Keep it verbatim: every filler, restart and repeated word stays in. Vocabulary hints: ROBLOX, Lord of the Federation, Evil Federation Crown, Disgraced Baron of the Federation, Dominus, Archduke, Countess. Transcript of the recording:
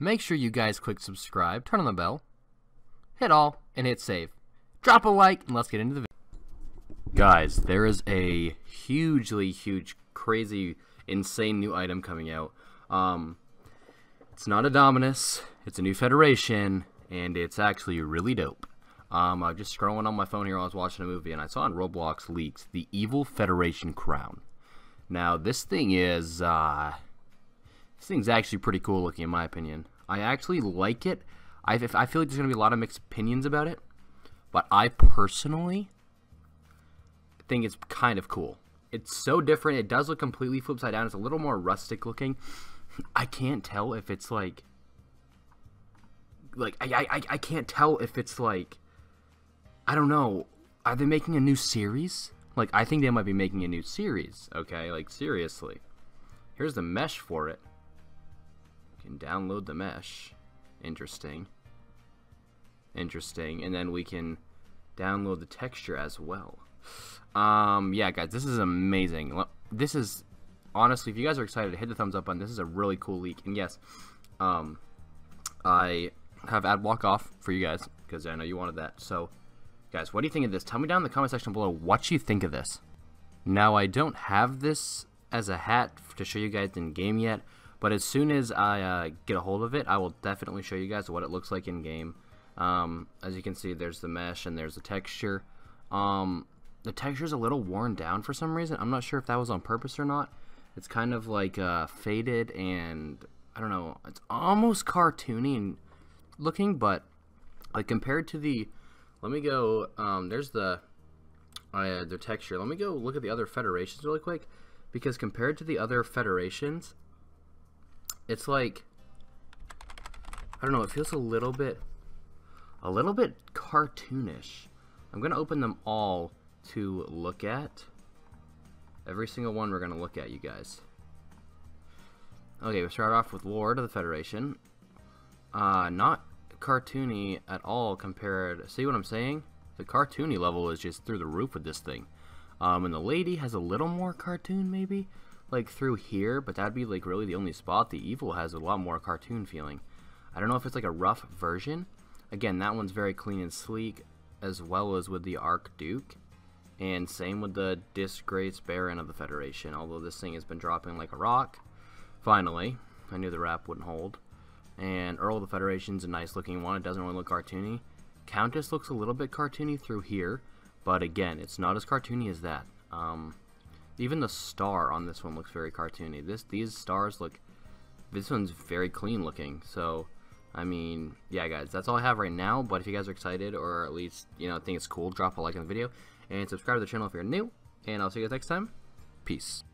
Make sure you guys click subscribe, turn on the bell, hit all, and hit save. Drop a like, and let's get into the video. Guys, there is a hugely, huge, crazy, insane new item coming out. Um, it's not a Dominus, it's a new Federation, and it's actually really dope. Um, I was just scrolling on my phone here while I was watching a movie, and I saw on Roblox Leaks, the Evil Federation Crown. Now, this thing is, uh, this thing's actually pretty cool looking, in my opinion. I actually like it. I, I feel like there's going to be a lot of mixed opinions about it, but I personally think it's kind of cool. It's so different. It does look completely flip side down. It's a little more rustic looking. I can't tell if it's like, like, I, I, I can't tell if it's like, I don't know. Are they making a new series? Like, I think they might be making a new series, okay? Like, seriously. Here's the mesh for it. You can download the mesh. Interesting. Interesting. And then we can download the texture as well. Um, yeah, guys, this is amazing. This is, honestly, if you guys are excited, hit the thumbs up button. This is a really cool leak. And yes, um, I have ad block off for you guys, because I know you wanted that, so... Guys, what do you think of this? Tell me down in the comment section below what you think of this. Now, I don't have this as a hat to show you guys in game yet, but as soon as I uh, get a hold of it, I will definitely show you guys what it looks like in game. Um, as you can see, there's the mesh and there's the texture. Um, the texture is a little worn down for some reason. I'm not sure if that was on purpose or not. It's kind of like uh, faded and, I don't know, it's almost cartoony and looking, but like compared to the... Let me go, um, there's the, uh, the texture. Let me go look at the other federations really quick, because compared to the other federations, it's like, I don't know, it feels a little bit, a little bit cartoonish. I'm going to open them all to look at. Every single one we're going to look at, you guys. Okay, we'll start off with Lord of the Federation. Uh, not... cartoony at all compared. See what I'm saying? The cartoony level is just through the roof with this thing. Um, and the lady has a little more cartoon, maybe, like through here, but that'd be like really the only spot. The evil has a lot more cartoon feeling. I don't know if it's like a rough version. Again, that one's very clean and sleek, as well as with the Archduke, and same with the Disgraced Baron of the Federation. Although this thing has been dropping like a rock. Finally, I knew the rap wouldn't hold. And Earl of the Federation's a nice looking one. It doesn't really look cartoony. Countess looks a little bit cartoony through here, but again, it's not as cartoony as that. Um, even the star on this one looks very cartoony. This these stars look. This one's very clean looking. So, I mean, yeah, guys, that's all I have right now. But if you guys are excited, or at least you know think it's cool, drop a like on the video and subscribe to the channel if you're new. And I'll see you guys next time. Peace.